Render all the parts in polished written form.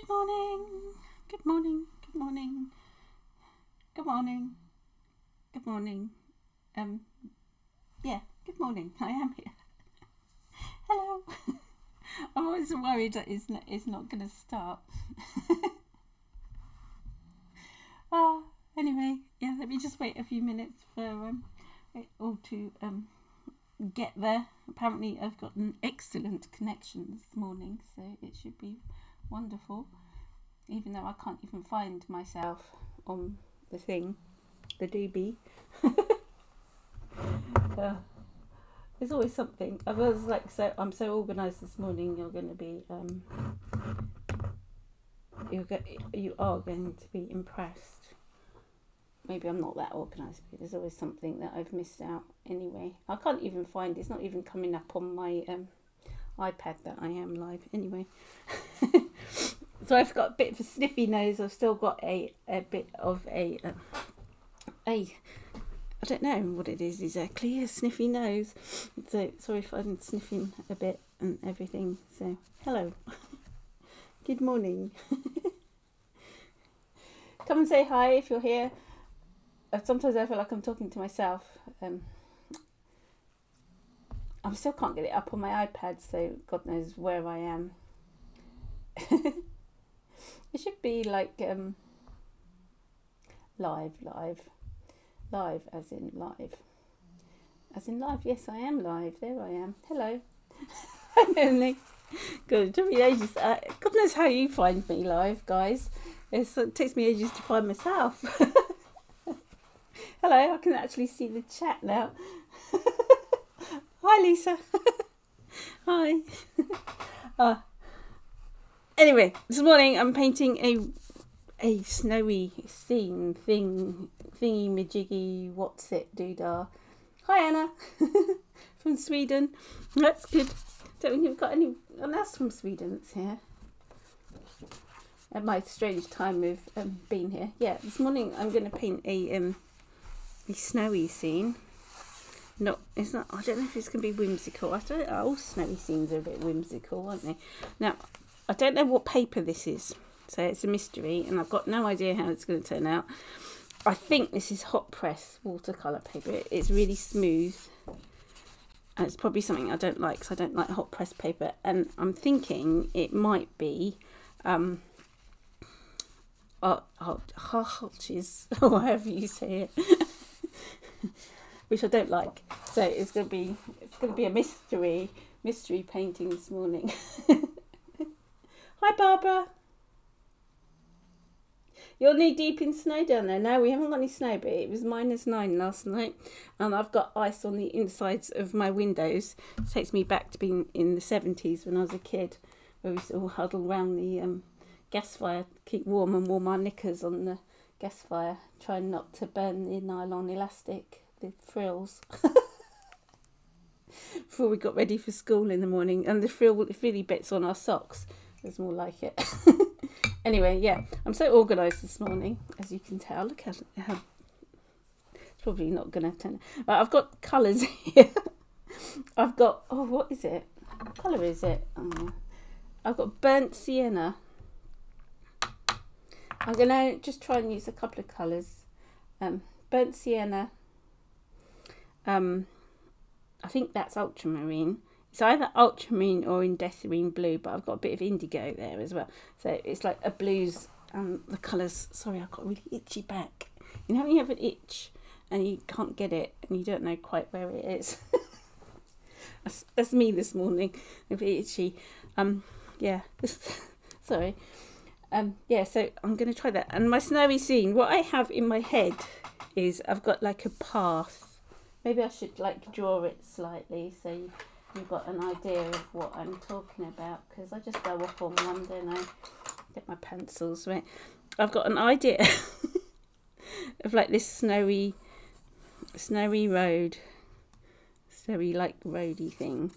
Good morning. Good morning. Good morning. Good morning. Good morning. Yeah, good morning. I am here. Hello. I'm always worried that it's not going to start. Oh, anyway, yeah, let me just wait a few minutes for it all to get there. Apparently I've got an excellent connection this morning, so it should be wonderful, even though I can't even find myself on the thing, the doobie. There's always something. I was like, so I'm so organised this morning. You're going to be you are going to be impressed. Maybe I'm not that organised, but there's always something that I've missed out. Anyway, I can't even find, it's not even coming up on my iPad that I am live. Anyway, so I've got a bit of a sniffy nose. I've still got a bit of I don't know what it is exactly, a sniffy nose. So sorry if I'm sniffing a bit and everything. So hello. Good morning. Come and say hi if you're here. Sometimes I feel like I'm talking to myself. I still can't get it up on my iPad, so God knows where I am. It should be like live, as in live. As in live, yes, I am live. There I am. Hello. I'm Emily. Good. It took me ages. God knows how you find me live, guys. It takes me ages to find myself. Hello, I can actually see the chat now. Hi, Lisa. Hi. Anyway, this morning I'm painting a snowy scene thingy-majiggy, what's it, doodah. Hi, Anna, from Sweden. That's good. Don't think we've got anyone else from Sweden that's here. At my strange time of being here. Yeah, this morning I'm going to paint a snowy scene. No, it's not, I don't know if it's going to be whimsical. I don't, all snowy scenes are a bit whimsical, aren't they? Now, I don't know what paper this is, so it's a mystery, and I've got no idea how it's going to turn out. I think this is hot press watercolour paper. It's really smooth, and it's probably something I don't like, because I don't like hot press paper. And I'm thinking it might be harches, or however you say it, which I don't like. So it's going to be a mystery painting this morning. Hi, Barbara. You're knee deep in snow down there. No, we haven't got any snow, but it was -9 last night, and I've got ice on the insides of my windows. It takes me back to being in the 70s when I was a kid, where we used to all huddle around the gas fire, keep warm, and warm our knickers on the gas fire, trying not to burn the nylon elastic, the frills, before we got ready for school in the morning, and the frilly bits on our socks. There's more like it. Anyway, yeah, I'm so organised this morning, as you can tell. Look how it's probably not going to turn. Right, I've got colours here. I've got, oh, what is it? What colour is it? Oh, I've got burnt sienna. I'm going to just try and use a couple of colours. Burnt sienna. I think that's ultramarine. It's either ultramarine or indecirine blue, but I've got a bit of indigo there as well. So it's like a blues, the colours. Sorry, I've got a really itchy back. You know when you have an itch and you can't get it and you don't know quite where it is? that's me this morning, a bit itchy. Yeah, sorry. Yeah, so I'm going to try that. And my snowy scene, what I have in my head is I've got like a path. Maybe I should like draw it slightly so you've got an idea of what I'm talking about, because I just go off on one, don't I? Get my pencils right. I've got an idea of like this snowy road, snowy like roady thing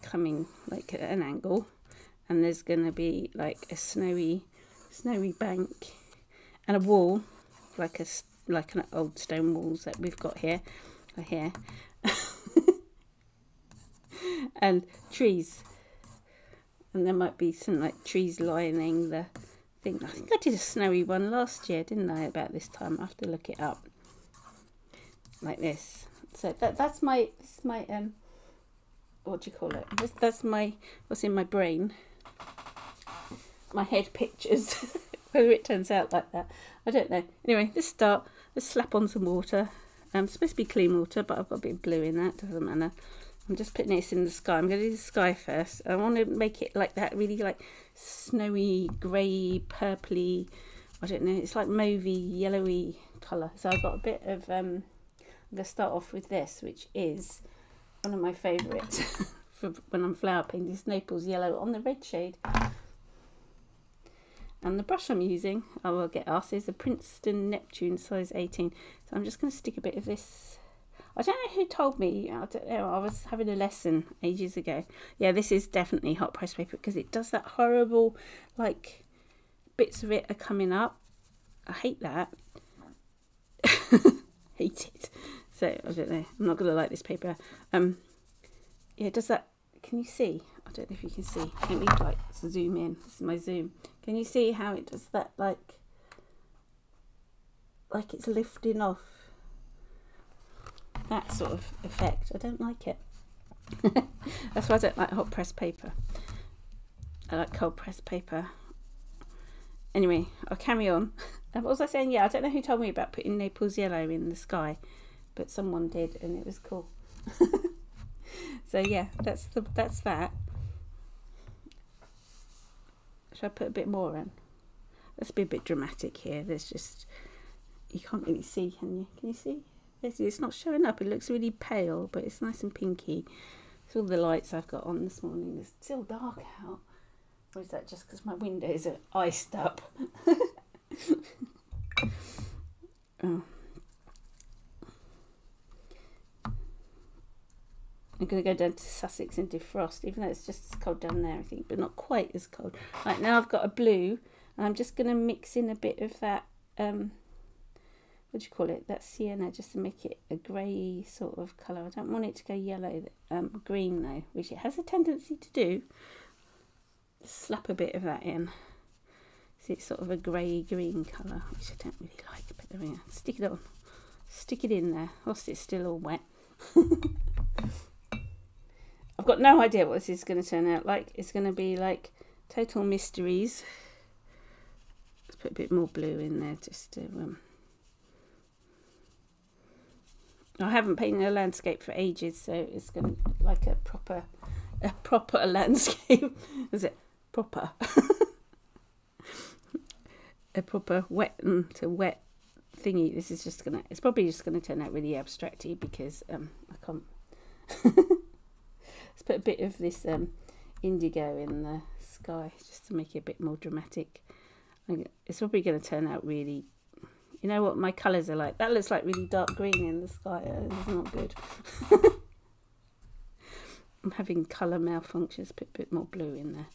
coming like at an angle, and there's gonna be like a snowy bank and a wall, like an old stone walls that we've got here, or here. And trees, and there might be something like trees lining the thing. I think I did a snowy one last year, didn't I, about this time? I have to look it up. Like this. So that's my, this is my what do you call it? That's my, what's in my brain. My head pictures. Whether it turns out like that, I don't know. Anyway, let's start. Let's slap on some water. It's supposed to be clean water, but I've got a bit of blue in that. Doesn't matter. I'm just putting this in the sky. I'm going to do the sky first. I want to make it like that, really like snowy, grey, purpley. I don't know. It's like mauvey, yellowy colour. So I've got a bit of. I'm going to start off with this, which is one of my favourites for when I'm flower painting. It's Naples Yellow on the red shade. And the brush I'm using, I will get asked, is a Princeton Neptune size 18. So I'm just going to stick a bit of this. I don't know who told me. I don't know. I was having a lesson ages ago. Yeah, this is definitely hot press paper because it does that horrible, like, bits of it are coming up. I hate that. Hate it. So I don't know. I'm not going to like this paper. Yeah, does that? Can you see? I don't know if you can see. Let me like zoom in. This is my zoom. Can you see how it does that? Like it's lifting off. That sort of effect. I don't like it. That's why I don't like hot press paper. I like cold press paper. Anyway, I'll carry on. What was I saying? Yeah, I don't know who told me about putting Naples Yellow in the sky, but someone did, and it was cool. So yeah, that's that. Should I put a bit more in? Let's be a bit dramatic here. There's just, you can't really see, can you? Can you see? It's not showing up. It looks really pale, but it's nice and pinky. It's all the lights I've got on this morning. It's still dark out. Or is that just because my windows are iced up? Oh. I'm going to go down to Sussex and defrost, even though it's just as cold down there, I think, but not quite as cold. Right, now I've got a blue, and I'm just going to mix in a bit of that, what do you call it, that sienna, just to make it a grey sort of colour. I don't want it to go yellow, green though, which it has a tendency to do. Slap a bit of that in. See, it's sort of a grey-green colour, which I don't really like, but there we are. Stick it on. Stick it in there, whilst it's still all wet. I've got no idea what this is going to turn out like. It's going to be like total mysteries. Let's put a bit more blue in there just to... I haven't painted a landscape for ages, so it's going to be like a proper landscape. Is it proper? A proper wet and to wet thingy. This is just going to... It's probably just going to turn out really abstracty because I can't... Let's put a bit of this indigo in the sky just to make it a bit more dramatic. It's probably going to turn out really, you know what my colours are like. That looks like really dark green in the sky. It's not good. I'm having colour malfunctions. Put a bit more blue in there.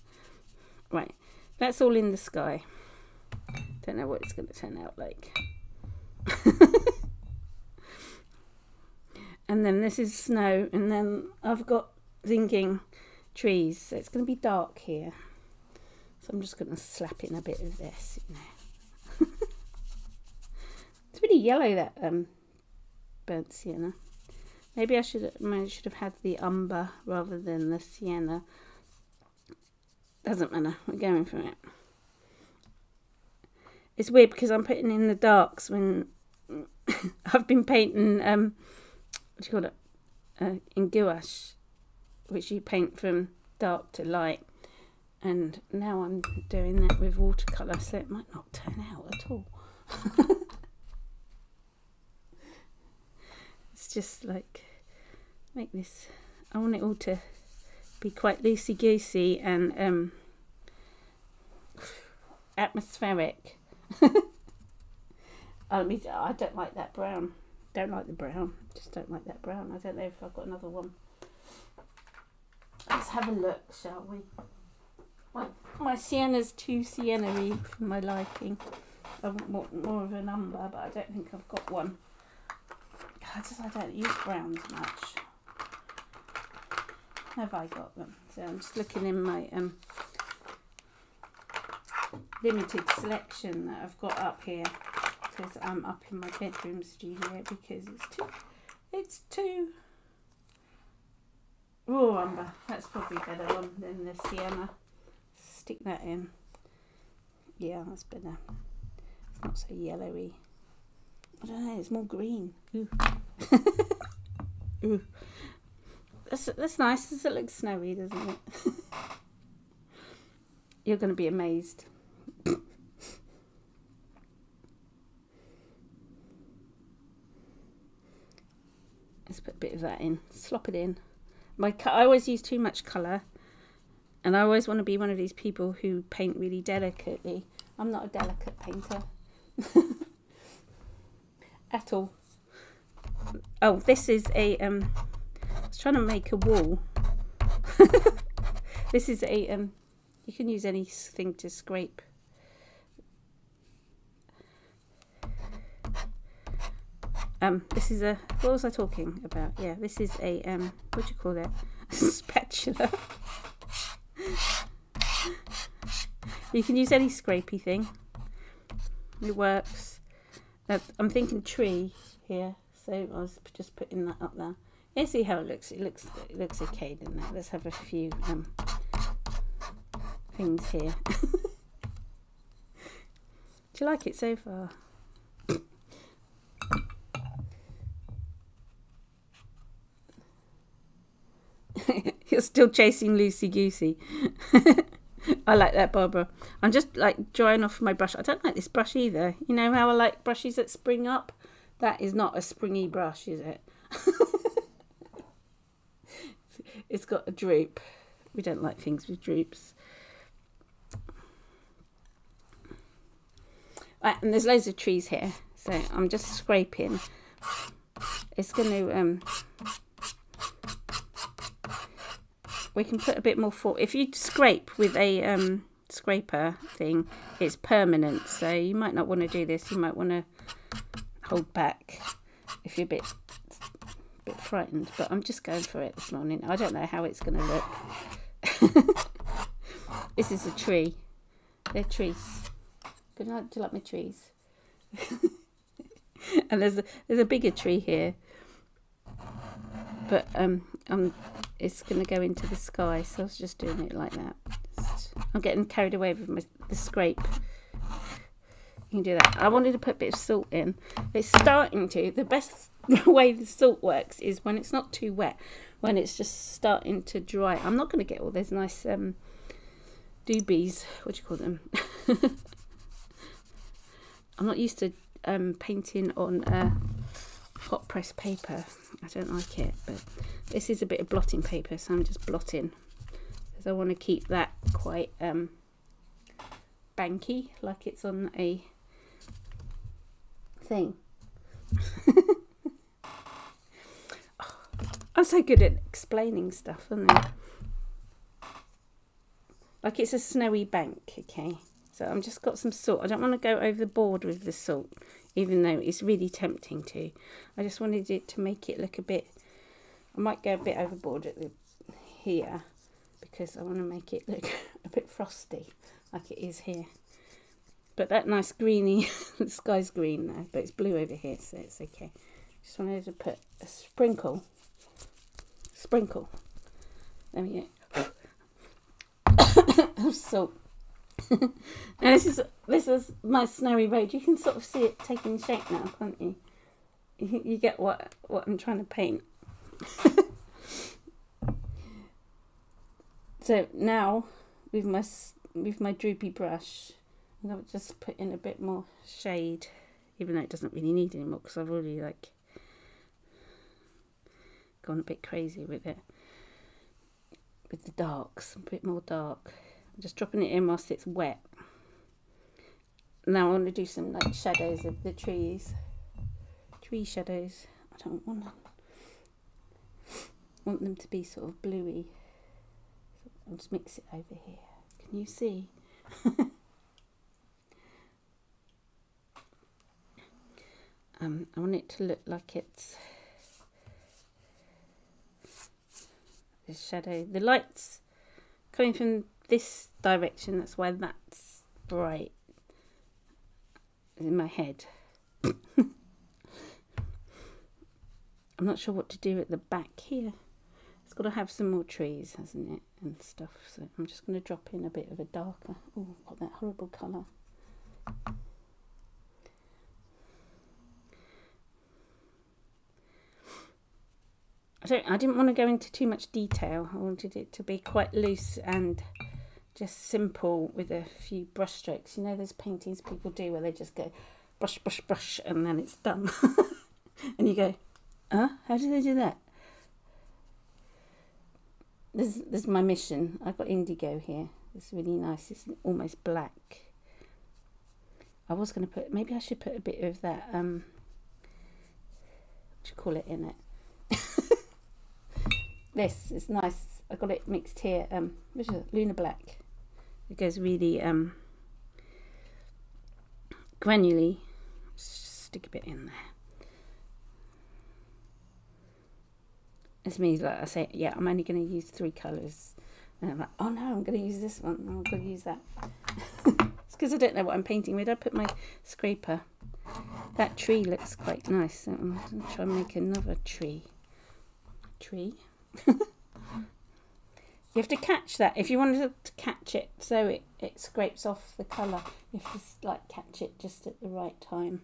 Right, that's all in the sky. Don't know what it's going to turn out like. And then this is snow, and then I've got thinking trees, so it's going to be dark here, so I'm just going to slap in a bit of this, you know. It's really yellow, that burnt sienna. Maybe I should have had the umber rather than the sienna. Doesn't matter, we're going for it. It's weird because I'm putting in the darks when I've been painting what do you call it, in gouache, which you paint from dark to light, and now I'm doing that with watercolour, so it might not turn out at all. It's just like, make this, I want it all to be quite loosey-goosey and atmospheric. I mean, I don't like that brown, don't like the brown, just don't like that brown. I don't know if I've got another one. Let's have a look, shall we? My sienna's too sienna-y for my liking. I want more of an umber, but I don't think I've got one. I don't use browns much. Have I got them? So I'm just looking in my limited selection that I've got up here, because I'm up in my bedroom studio, because it's too raw umber. That's probably a better one than the sienna. Stick that in. Yeah, that's better. It's not so yellowy. I don't know, it's more green. Ooh. Ooh. That's nice, does it look snowy, doesn't it? You're going to be amazed. Let's put a bit of that in, slop it in. I always use too much colour, and I always want to be one of these people who paint really delicately. I'm not a delicate painter. At all. Oh, this is a I was trying to make a wall. This is a you can use anything to scrape. This is a, what was I talking about? Yeah, this is a what do you call that? Spatula. You can use any scrapey thing. It works. I'm thinking tree here, so I was just putting that up there. Let's see how it looks. It looks okay, doesn't it? Let's have a few things here. Do you like it so far? You're still chasing Loosey Goosey. I like that, Barbara. I'm just like drying off my brush. I don't like this brush either. You know how I like brushes that spring up? That is not a springy brush, is it? It's got a droop. We don't like things with droops. Right, and there's loads of trees here, so I'm just scraping. It's going to we can put a bit more for, if you scrape with a scraper thing, it's permanent, so you might not want to do this. You might want to hold back if you're a bit frightened, but I'm just going for it this morning. I don't know how it's going to look. This is a tree. They're trees. Good night. Do you like my trees? And there's a bigger tree here, but it's going to go into the sky, so I was just doing it like that. I'm getting carried away with the scrape. You can do that. I wanted to put a bit of salt in. It's starting to. The best way the salt works is when it's not too wet, when it's just starting to dry. I'm not going to get all those nice doobies. What do you call them? I'm not used to painting on hot press paper. I don't like it, but this is a bit of blotting paper, so I'm just blotting, because I want to keep that quite banky, like it's on a thing. Oh, I'm so good at explaining stuff, aren't I? Like it's a snowy bank, okay? So I've just got some salt. I don't want to go over the board with the salt, even though it's really tempting to. I just wanted it to make it look a bit, I might go a bit overboard at here, because I want to make it look a bit frosty, like it is here. But that nice greeny, the sky's green now, but it's blue over here, so it's okay. Just wanted to put a sprinkle. Sprinkle. There we go. Of salt. And this is my snowy road. You can sort of see it taking shape now, can't you? You get what I'm trying to paint. So now with my droopy brush, I'm going to just put in a bit more shade, even though it doesn't really need any more, because I've already like gone a bit crazy with it, with the darks, a bit more dark. I'm just dropping it in whilst it's wet. Now I want to do some like shadows of the trees, tree shadows. I don't want them. Want them to be sort of bluey. So I'll just mix it over here. Can you see? I want it to look like it's the shadow. The lights coming from this direction, that's why that's bright in my head. I'm not sure what to do at the back here. It's got to have some more trees, hasn't it, and stuff. So I'm just going to drop in a bit of a darker. Oh, I've got that horrible colour. I didn't want to go into too much detail. I wanted it to be quite loose and just simple with a few brush strokes. You know those paintings people do where they just go brush, brush, brush, and then it's done. And you go, huh? How did they do that? This is my mission. I've got indigo here. It's really nice. It's almost black. I was going to put, maybe I should put a bit of that, what do you call it, in it? This is nice. I got it mixed here. Which is Luna Black. It goes really granularly. Just stick a bit in there. This means, like I say, yeah, I'm only going to use three colours. And I'm like, oh no, I'm going to use this one. I'm going to use that. It's because I don't know what I'm painting with. I put my scraper. That tree looks quite nice. So I'm going to try and make another tree. You have to catch that. If you wanted to catch it so it scrapes off the colour, you have to like catch it just at the right time.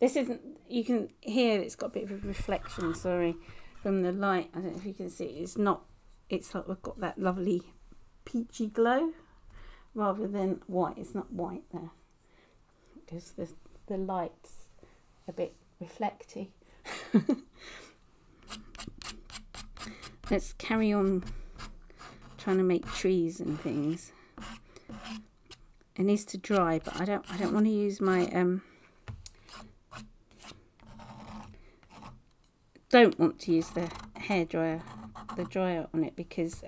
This isn't, you can hear it's got a bit of a reflection, sorry, from the light. I don't know if you can see, it's not, it's like we've got that lovely peachy glow rather than white. It's not white there because the light's a bit reflecty. Let's carry on trying to make trees and things. It needs to dry, but I don't want to use my don't want to use the hairdryer, the dryer on it, because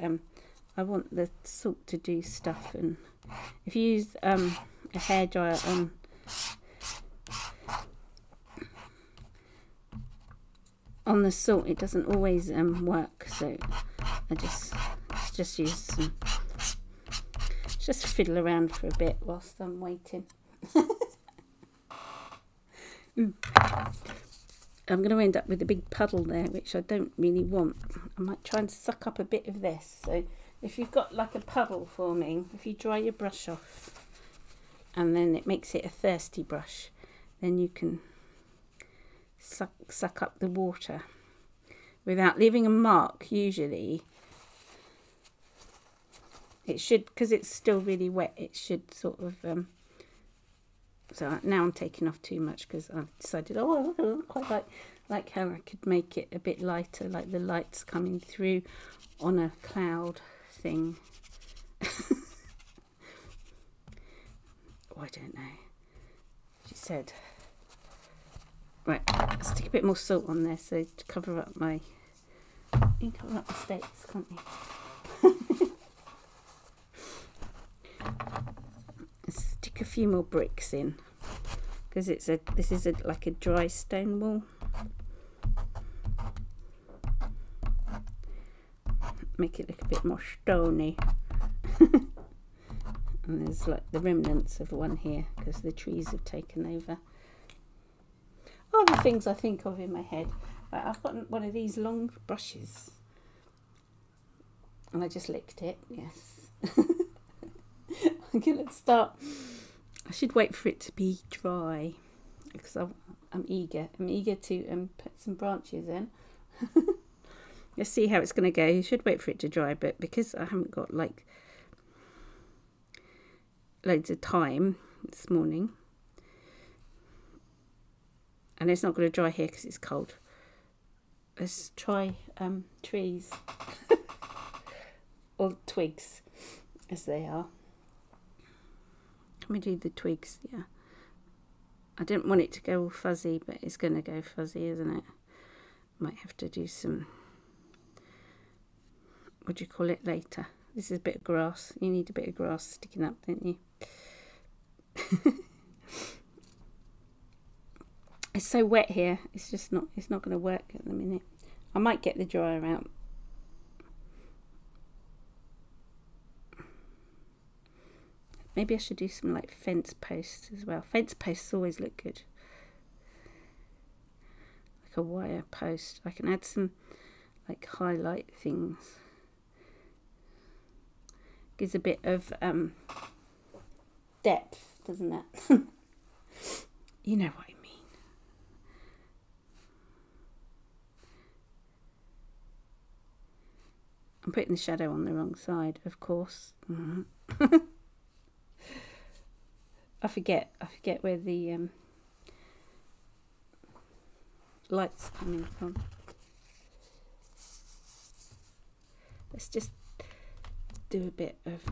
I want the salt to do stuff. And if you use a hairdryer on the salt, it doesn't always work, so I just use some, just fiddle around for a bit whilst I'm waiting. I'm going to end up with a big puddle there, which I don't really want. I might try and suck up a bit of this. So if you've got like a puddle forming, if you dry your brush off and then it makes it a thirsty brush, then you can suck up the water without leaving a mark. Usually it should, because it's still really wet, it should sort of so now I'm taking off too much because I've decided, oh, I quite like how I could make it a bit lighter, like the light's coming through on a cloud thing. Oh, I don't know, she said. Right, let's stick a bit more salt on there so to cover up my, you can cover up mistakes, can't you? Let's stick a few more bricks in because it's a, this is a, like a dry stone wall. Make it look a bit more stony. And there's like the remnants of one here because the trees have taken over. Other things I think of in my head, like I've got one of these long brushes and I just licked it. Yes. I'm gonna start, I should wait for it to be dry because I'm eager to put some branches in. Let's see how it's gonna go. You should wait for it to dry, but because I haven't got like loads of time this morning, and it's not going to dry here because it's cold. Let's try trees. Or twigs, as they are. Can we do the twigs? Yeah. I didn't want it to go all fuzzy, but it's going to go fuzzy, isn't it? Might have to do some, what do you call it, later. This is a bit of grass. You need a bit of grass sticking up, don't you? It's so wet here, it's just not, it's not going to work at the minute. I might get the dryer out. Maybe I should do some like fence posts as well. Fence posts always look good. Like a wire post. I can add some like highlight things. Gives a bit of depth, doesn't it? You know what I mean. I'm putting the shadow on the wrong side, of course. Mm-hmm. I forget where the light's coming from. Let's just do a bit of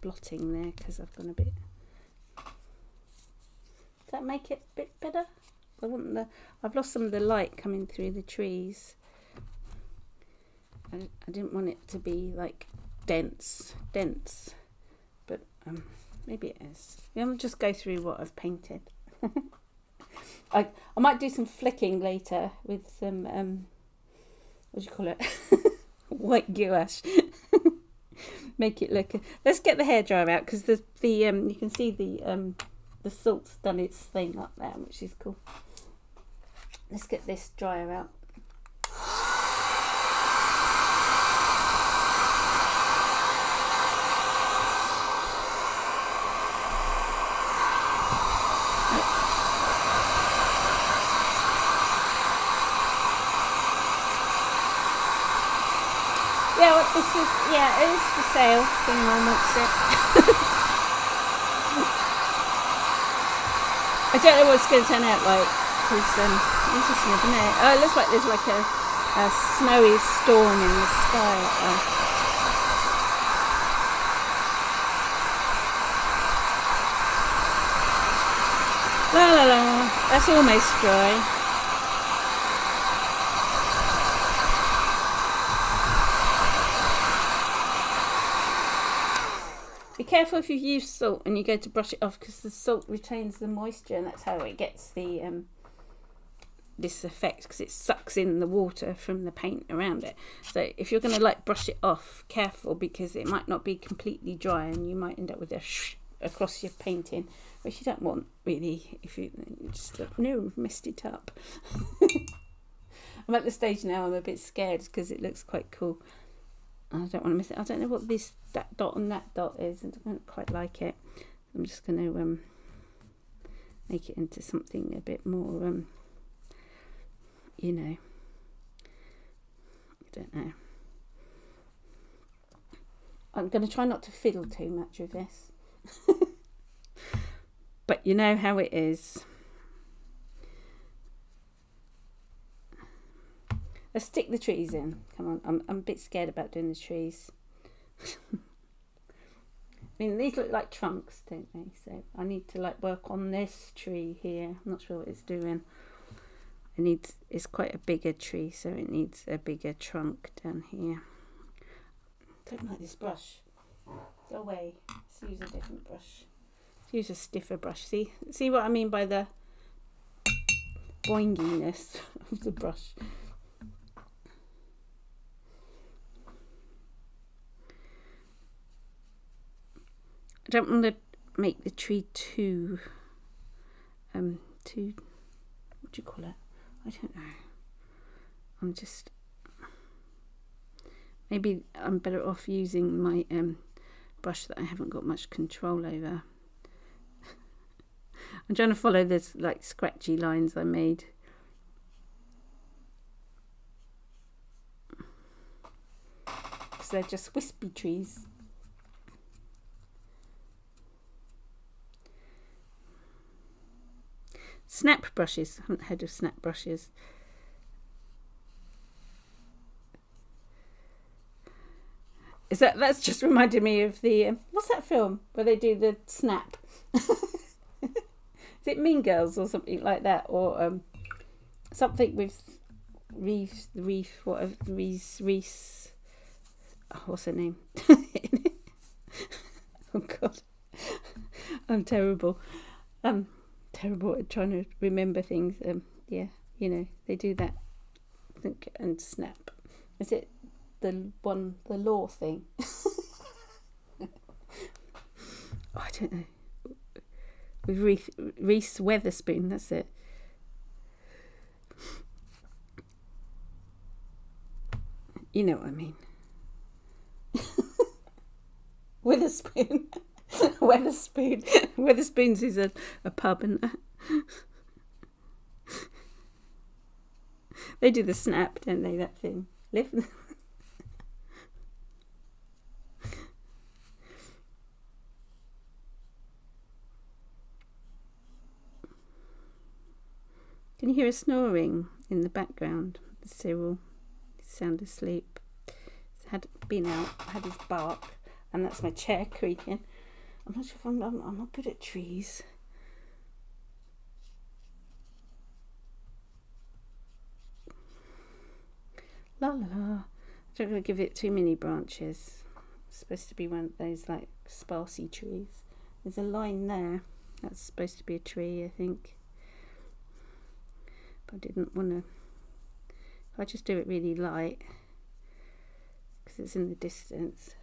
blotting there because I've gone a bit. Does that make it a bit better? I want the. I've lost some of the light coming through the trees. I didn't want it to be like dense, but maybe it is. I'll just go through what I've painted. I might do some flicking later with some, what do you call it? White gouache. Make it look, let's get the hairdryer out because you can see the salt's done its thing up there, which is cool. Let's get this dryer out. This is, yeah, it is for sale. Anyone wants it. I don't know what it's going to turn out like. It's interesting, isn't it? Oh, it looks like there's like a snowy storm in the sky. La la la. That's almost dry. Careful if you use salt and you go to brush it off because the salt retains the moisture and that's how it gets the this effect, because it sucks in the water from the paint around it. So if you're going to like brush it off, careful, because it might not be completely dry and you might end up with a shh across your painting, which you don't want really. If you just like, no, messed it up. I'm at the stage now I'm a bit scared because it looks quite cool. I don't want to miss it. I don't know what this that dot and that dot is. I don't quite like it. I'm just going to make it into something a bit more, you know, I don't know. I'm going to try not to fiddle too much with this. But you know how it is. Let's stick the trees in. Come on, I'm a bit scared about doing the trees. I mean, these look like trunks, don't they? So I need to like work on this tree here. I'm not sure what it's doing. It's quite a bigger tree, so it needs a bigger trunk down here. I don't like this brush. Go away. Let's use a different brush. Let's use a stiffer brush. See what I mean by the boinginess of the brush. I don't want to make the tree too, what do you call it? I don't know. I'm just, maybe I'm better off using my brush that I haven't got much control over. I'm trying to follow this like scratchy lines I made. Because they're just wispy trees. Snap brushes. I haven't heard of snap brushes. Is that? That's just reminded me of the what's that film where they do the snap? Is it Mean Girls or something like that, or something with Reeve? Whatever Reese. Oh, what's her name? Oh God, I'm terrible. Terrible at trying to remember things. Yeah, you know, they do that. Think and snap. Is it the one, the law thing? Oh, I don't with Reese Witherspoon, that's it. You know what I mean. Witherspoon. Witherspoon. Witherspoon's is a pub, isn't it? They do the snap, don't they, that thing? Live. Can you hear a snoring in the background? Cyril, he's sound asleep. He's had been out, had his bark, and that's my chair creaking. I'm not sure if I'm not good at trees. La la la. I don't want to give it too many branches. It's supposed to be one of those like sparsy trees. There's a line there. That's supposed to be a tree, I think. I didn't want to. I just do it really light because it's in the distance.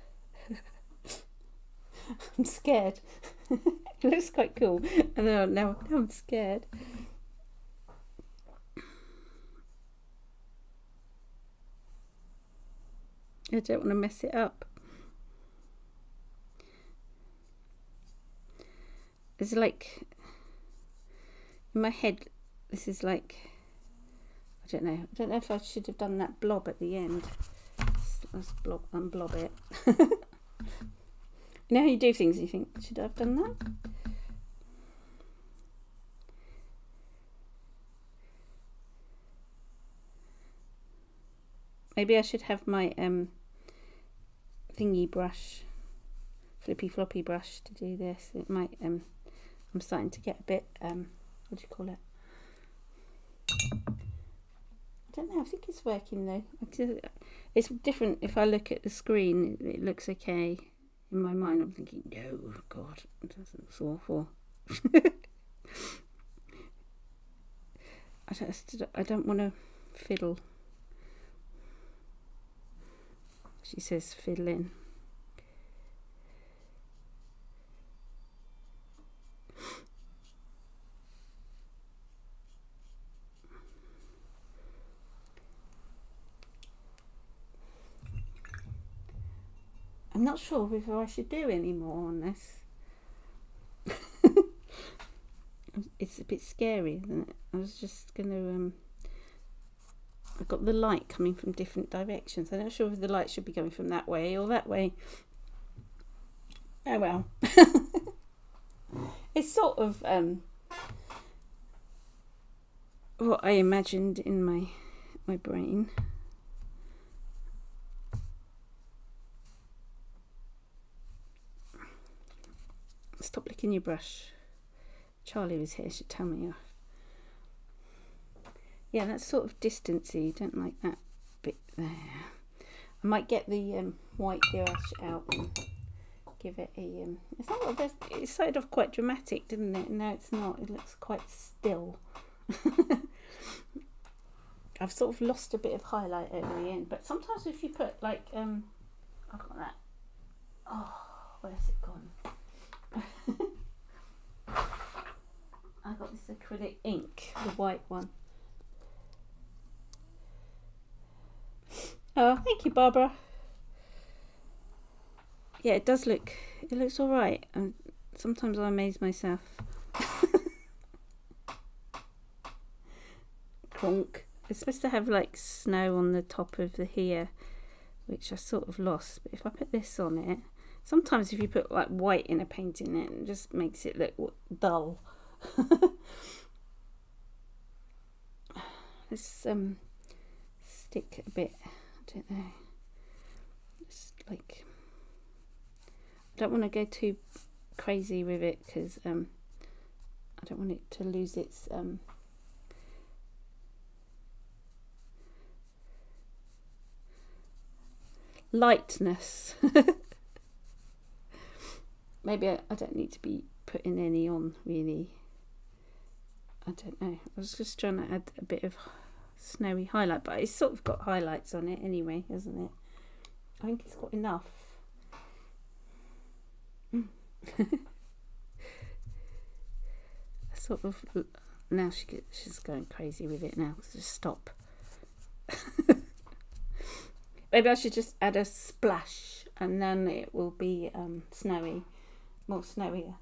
I'm scared. It looks quite cool, and now I'm scared. I don't want to mess it up. It's like in my head. This is like. I don't know if I should have done that blob at the end. Let's unblob it. You know how you do things and you think, should I have done that? Maybe I should have my thingy brush, flippy floppy brush to do this. It might, I'm starting to get a bit, what do you call it? I don't know, I think it's working though. It's different if I look at the screen, it looks okay. In my mind I'm thinking, no, God, it looks awful. I don't want to fiddle. She says fiddling. I'm not sure whether I should do any more on this. It's a bit scary, isn't it? I was just going to... I've got the light coming from different directions. I'm not sure if the light should be going from that way or that way. Oh well. It's sort of what I imagined in my brain. Stop licking your brush. Charlie was here, she'd tell me off. Yeah, that's sort of distancey. Don't like that bit there. I might get the white gouache out and give it a... It's not what it started off quite dramatic, didn't it? No, it's not. It looks quite still. I've sort of lost a bit of highlight over the end. But sometimes if you put like... I've got that. Oh, where's it gone? I got this acrylic ink, the white one. Oh, thank you, Barbara. Yeah, it does look, it looks all right. And sometimes I amaze myself. Clonk. It's supposed to have like snow on the top of the here, which I sort of lost. But if I put this on it, sometimes if you put like white in a painting, it just makes it look dull. Let's stick a bit. I don't know. Just like I don't want to go too crazy with it because I don't want it to lose its lightness. Maybe I don't need to be putting any on, really. I don't know. I was just trying to add a bit of snowy highlight, but it's sort of got highlights on it anyway, hasn't it? I think it's got enough. sort of, now she's going crazy with it now, so just stop. Maybe I should just add a splash and then it will be snowy, more snowier.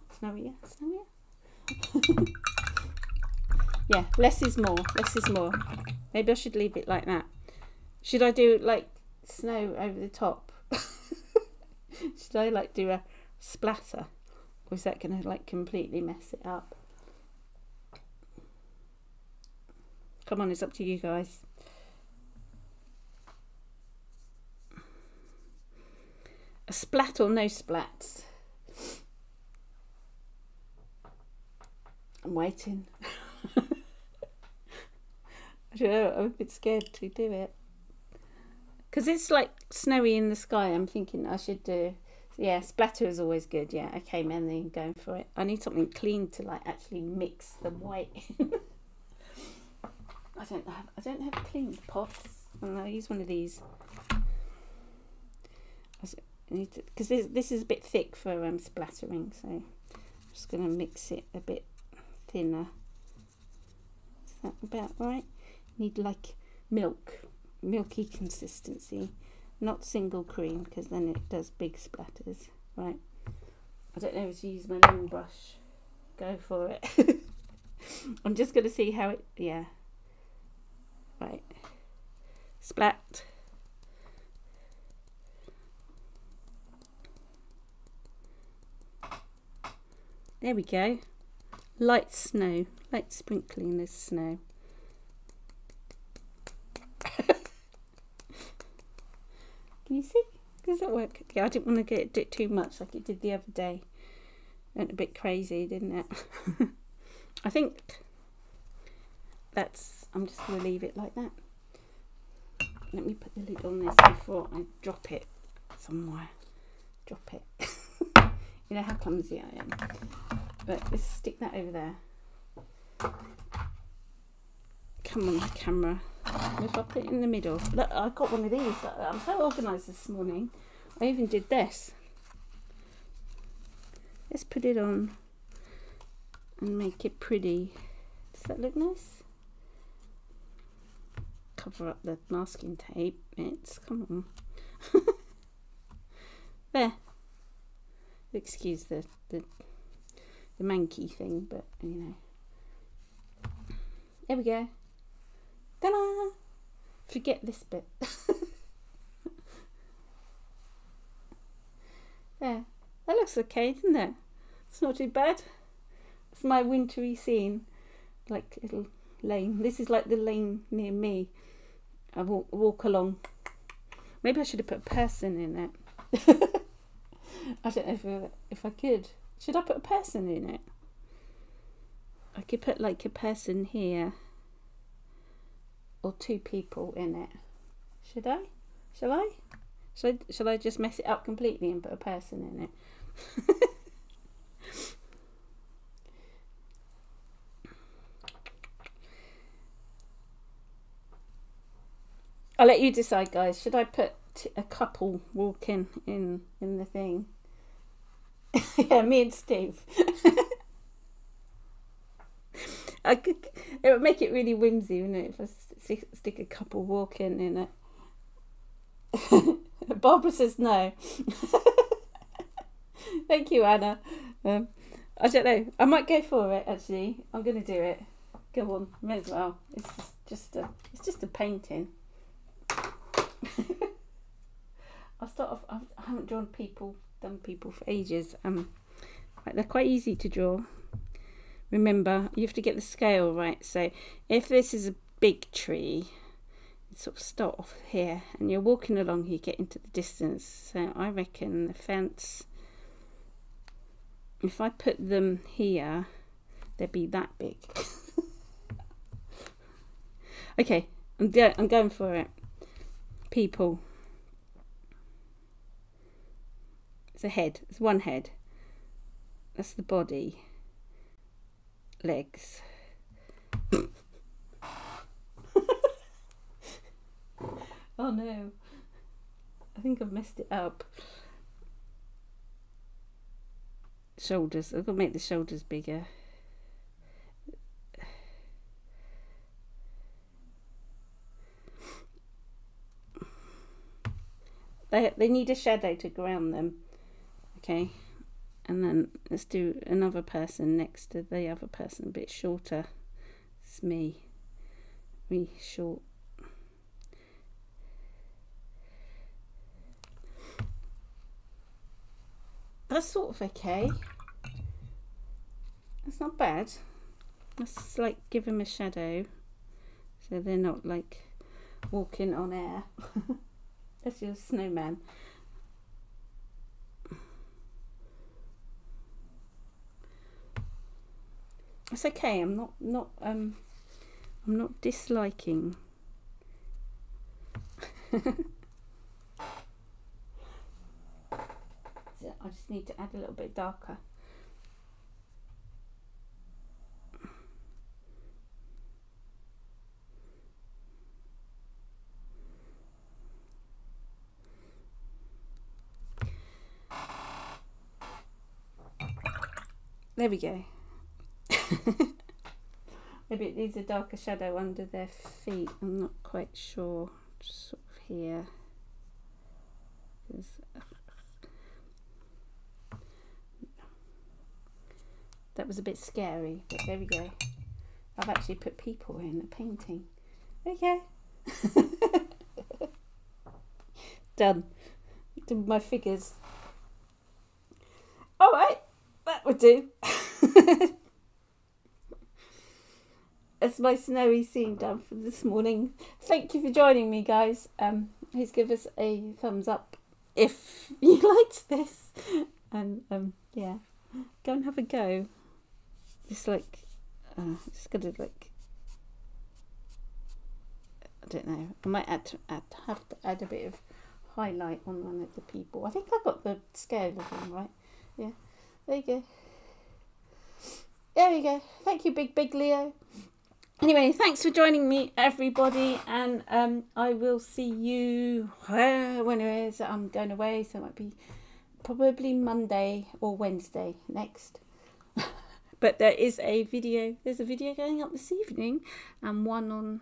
Yeah, less is more, Maybe I should leave it like that. Should I do like snow over the top? Should I like do a splatter? Or is that going to like completely mess it up? Come on, it's up to you guys. A splat or no splats? I'm waiting. I don't know, I'm a bit scared to do it. Because it's like snowy in the sky, I'm thinking I should do... Yeah, splatter is always good, yeah. Okay, Mandy, going for it. I need something clean to like actually mix the white in. I don't have clean pots. And I'll use one of these. Because this is a bit thick for splattering, so I'm just going to mix it a bit thinner. Is that about right? Need like milky consistency, not single cream, because then it does big splatters. Right, I don't know if to use my long brush. Go for it. I'm just going to see how it, yeah. Right, splat. There we go. Light snow, light sprinkling of snow. Can you see? Does that work? Yeah, I didn't want to do it too much like it did the other day. Went a bit crazy, didn't it? I think that's, I'm just going to leave it like that. Let me put the lid on this before I drop it somewhere. Drop it. You know how clumsy I am. But let's stick that over there. Come on, camera. If I put it in the middle. Look, I've got one of these. I'm so organised this morning. I even did this. Let's put it on and make it pretty. Does that look nice? Cover up the masking tape bits. Come on. There. Excuse the manky thing, but you know. There we go. Ta-da! Forget this bit. There. That looks okay, doesn't it? It's not too bad. It's my wintry scene, like little lane. This is like the lane near me. I walk along. Maybe I should have put a person in it. I don't know if I could. Should I put a person in it? I could put like a person here or two people in it. Should I? Shall I? Shall I just mess it up completely and put a person in it? I'll let you decide, guys. Should I put a couple walking in the thing? Yeah, me and Steve. It would make it really whimsy, wouldn't it, if I stick a couple walking in it. Barbara says no. Thank you, Anna. I don't know. I might go for it. Actually, I'm going to do it. Go on, may as well. It's just a painting. I'll start off. I haven't drawn people. Done people for ages. They're quite easy to draw. Remember, you have to get the scale right. So if this is a big tree, you sort of start off here, and you're walking along. You get into the distance. So I reckon the fence. If I put them here, they'd be that big. Okay, I'm going for it. People. It's a head. It's one head. That's the body. Legs. Oh no. I think I've messed it up. Shoulders. I've got to make the shoulders bigger. They need a shadow to ground them. Okay, and then let's do another person next to the other person, a bit shorter. It's me. Really short. That's sort of okay. That's not bad. Let's like give them a shadow so they're not like walking on air. That's your snowman. It's okay. I'm not disliking. I just need to add a little bit darker. There we go. Maybe it needs a darker shadow under their feet. I'm not quite sure. Just sort of here. That was a bit scary, but there we go. I've actually put people in the painting. Okay. Done. Did my figures. All right, that would do. That's my snowy scene done for this morning. Thank you for joining me, guys. Please give us a thumbs up if you liked this. And yeah, go and have a go. It's like, just gotta like, I don't know. I might have to add a bit of highlight on one of the people. I think I got the scale of them right. Yeah, there you go. There you go. Thank you, big Leo. Anyway, thanks for joining me, everybody. And I will see you when it is. I'm going away, so it might be probably Monday or Wednesday next. But there is a video. There's a video going up this evening and one on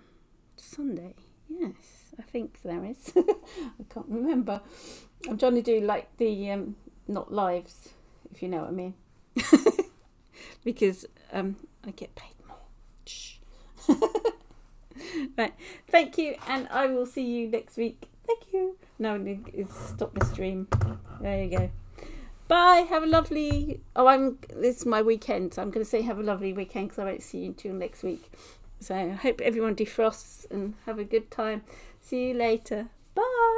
Sunday. Yes, I think there is. I can't remember. I'm trying to do like the not lives, if you know what I mean. Because I get paid more. Shh. Right. Thank you, and I will see you next week. Thank you. No, stop the stream. There you go. Bye. Have a lovely. Oh, it's my weekend, so I'm going to say have a lovely weekend because I won't see you until next week. So I hope everyone defrosts and have a good time. See you later. Bye.